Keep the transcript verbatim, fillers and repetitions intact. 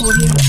Audio.